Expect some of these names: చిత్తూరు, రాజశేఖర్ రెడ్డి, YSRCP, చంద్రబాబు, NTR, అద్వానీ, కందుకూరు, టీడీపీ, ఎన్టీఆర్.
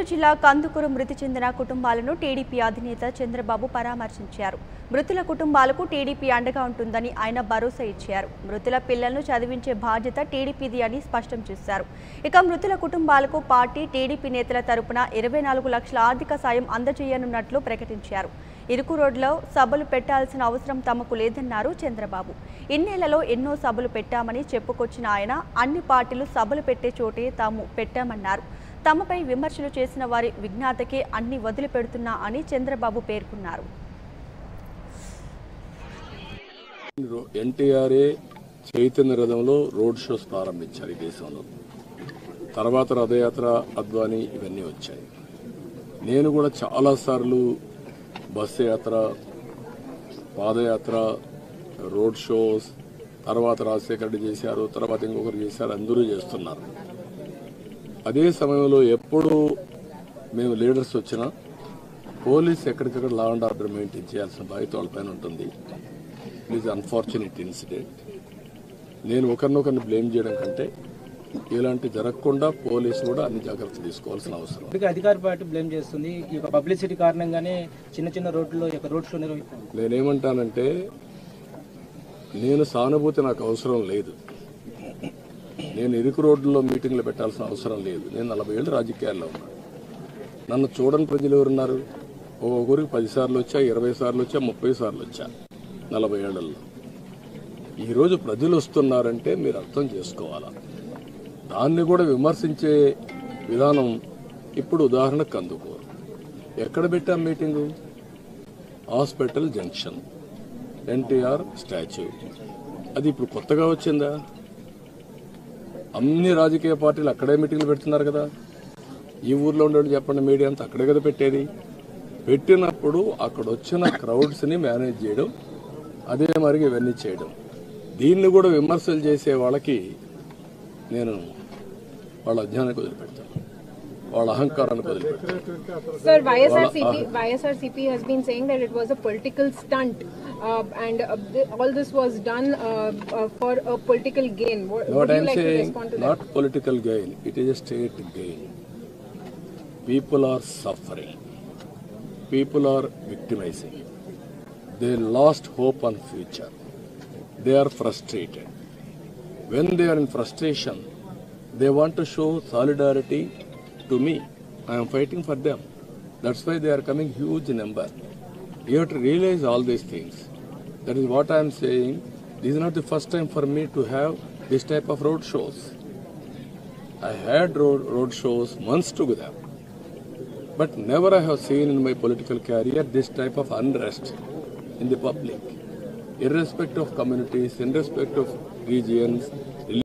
చిత్తూరు జిల్లా కందుకూరు మృతి చెందిన కుటుంబాలను టీడీపీ అధినేత చంద్రబాబు పరామర్శించారు. మృతుల కుటుంబాలకు టీడీపీ అండగా ఉంటుందని ఆయన భరోసా ఇచ్చారు. మృతుల పిల్లలను చదివించే బాధ్యత టీడీపీది అని స్పష్టం చేశారు. ఇక మృతుల కుటుంబాలకు పార్టీ టీడీపీ నేతల తరపున 24 లక్షల ఆర్థిక సాయం అందజేయనున్నట్లు ప్రకటించారు. ఇరుకు రోడ్లో సభలు పెట్టాల్సిన అవసరం తమకు లేదన్నారు చంద్రబాబు. ఇన్నేళ్లలో ఎన్నో సభలు పెట్టామని చెప్పుకొచ్చిన ఆయన అన్ని పార్టీలు సభలు పెట్టే చోటే తాము పెట్టామన్నారు. తమపై విమర్శలు చేసిన వారి విజ్ఞాతకే అన్ని వదిలిపెడుతున్నా అని చంద్రబాబు పేర్కొన్నారు. ఎన్టీఆర్ఏ చైతన్య రథంలో రోడ్ షోస్ ప్రారంభించారు ఈ దేశంలో. తర్వాత రథయాత్ర, అద్వానీ ఇవన్నీ వచ్చాయి. నేను కూడా చాలాసార్లు బస్సు యాత్ర, పాదయాత్ర, రోడ్ షోస్, తర్వాత రాజశేఖర్ రెడ్డి చేశారు, తర్వాత ఇంకొకరు చేశారు, అందరూ చేస్తున్నారు. అదే సమయంలో ఎప్పుడు మేము లీడర్స్ వచ్చినా పోలీస్ ఎక్కడికక్కడ లా అండ్ ఆర్డర్ మెయింటైన్ చేయాల్సిన బాధ్యత వాళ్ళపైన ఉంటుంది. It is unfortunate incident. నేను ఒకరినొకరిని బ్లేమ్ చేయడం కంటే ఇలాంటి జరగకుండా పోలీసు కూడా అన్ని జాగ్రత్తలు తీసుకోవాల్సిన అవసరం. అధికార పార్టీ బ్లేమ్ చేస్తుంది ఈ యొక్క పబ్లిసిటీ కారణంగానే చిన్న చిన్న రోడ్లలో రోడ్ షో నిర్వహించారు. నేనేమంటానంటే నేను సానుభూతి నాకు అవసరం లేదు, నేను ఇరుకు రోడ్డులో మీటింగ్లు పెట్టాల్సిన అవసరం లేదు. నేను 40 ఏళ్ళు రాజకీయాల్లో ఉన్నాను. నన్ను చూడని ప్రజలు ఎవరున్నారు? ఒక్కొక్కరికి 10 సార్లు వచ్చా, 20 సార్లు వచ్చా, 30 సార్లు వచ్చా 40 ఏళ్లలో. ఈరోజు ప్రజలు వస్తున్నారంటే మీరు అర్థం చేసుకోవాలా? దాన్ని కూడా విమర్శించే విధానం ఇప్పుడు ఉదాహరణకు కందుకూరు ఎక్కడ పెట్టాం meeting? Hospital junction, ఎన్టీఆర్ statue, అది ఇప్పుడు కొత్తగా వచ్చిందా? అన్ని రాజకీయ పార్టీలు అక్కడే మీటింగ్లు పెడుతున్నారు కదా. ఈ ఊర్లో ఉండేవాళ్ళు చెప్పండి, మీడియా అంతా అక్కడే కదా పెట్టేది. పెట్టినప్పుడు అక్కడ వచ్చిన క్రౌడ్స్ని మేనేజ్ చేయడం, అదే మరి ఇవన్నీ చేయడం, దీన్ని కూడా విమర్శలు చేసే వాళ్ళకి నేను వాళ్ళ అజ్ఞానానికి వదిలిపెడతాను, వాళ్ళ అహంకారానికి వదిలిపెడతాను. Sir, YSRCP has been saying that it was a political stunt. All this was done for a political gain. What I'm saying, not political gain. It is a state gain. People are suffering. People are victimizing. They lost hope on future. They are frustrated. When they are in frustration, they want to show solidarity to me. I am fighting for them. That's why they are coming huge number. You have to realize all these things. That is what I am saying. This is not the first time for me to have this type of road shows. I had road shows months together. But never I have seen in my political career this type of unrest in the public. Irrespective of communities, irrespective of regions,